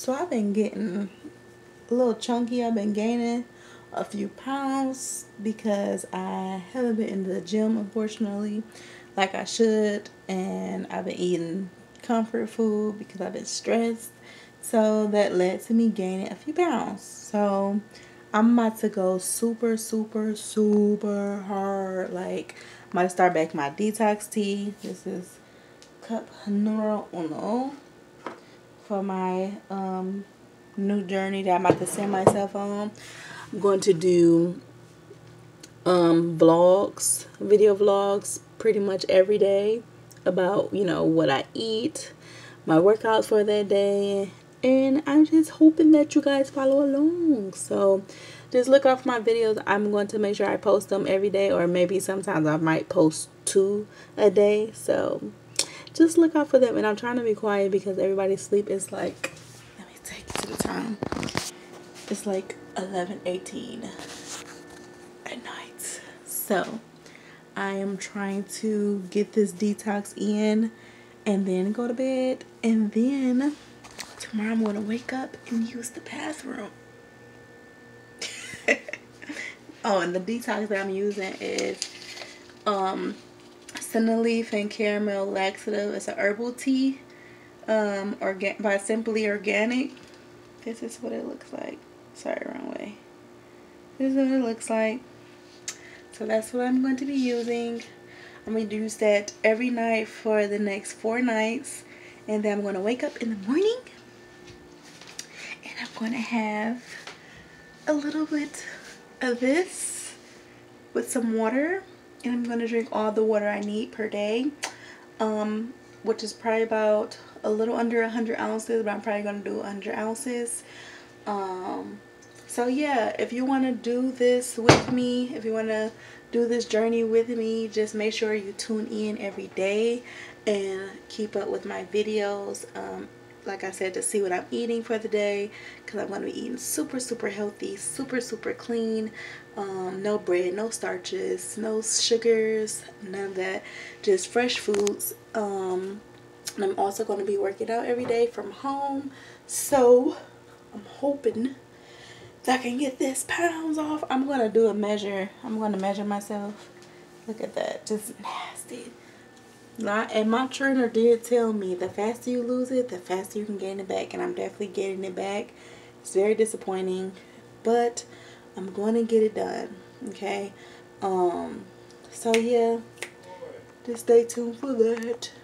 So I've been getting a little chunky. I've been gaining a few pounds because I haven't been in the gym, unfortunately, like I should. And I've been eating comfort food because I've been stressed. So that led to me gaining a few pounds. So I'm about to go super hard. Like, I'm about to start back my detox tea. This is cup Honora Uno for my new journey that I'm about to send myself on. I'm going to do vlogs, video vlogs pretty much every day about, you know, what I eat, my workouts for that day. And I'm just hoping that you guys follow along. So just look out for my videos. I'm going to make sure I post them every day, or maybe sometimes I might post 2 a day. So just look out for them. And I'm trying to be quiet because everybody's sleep is like, let me take you to the time. It's like 11:18 at night. So I am trying to get this detox in and then go to bed, and then tomorrow I'm going to wake up and use the bathroom. Oh, and the detox that I'm using is senna leaf and caramel laxative. It's an herbal tea by Simply Organic. This is what it looks like. Sorry, wrong way. This is what it looks like. So that's what I'm going to be using. I'm going to use that every night for the next 4 nights. And then I'm going to wake up in the morning, and I'm going to have a little bit of this with some water. And I'm going to drink all the water I need per day, which is probably about a little under 100 ounces, but I'm probably going to do 100 ounces. So yeah, if you want to do this with me, if you want to do this journey with me, just make sure you tune in every day and keep up with my videos, like I said, to see what I'm eating for the day, because I'm going to be eating super healthy, super clean, no bread, no starches, no sugars, none of that, just fresh foods. And I'm also going to be working out every day from home, so I'm hoping that I can get this pounds off. I'm going to do a measure. I'm going to measure myself. Look at that, just nasty. And my trainer did tell me the faster you lose it, the faster you can gain it back. And I'm definitely getting it back. It's very disappointing, but I'm going to get it done. Okay. So yeah, just stay tuned for that.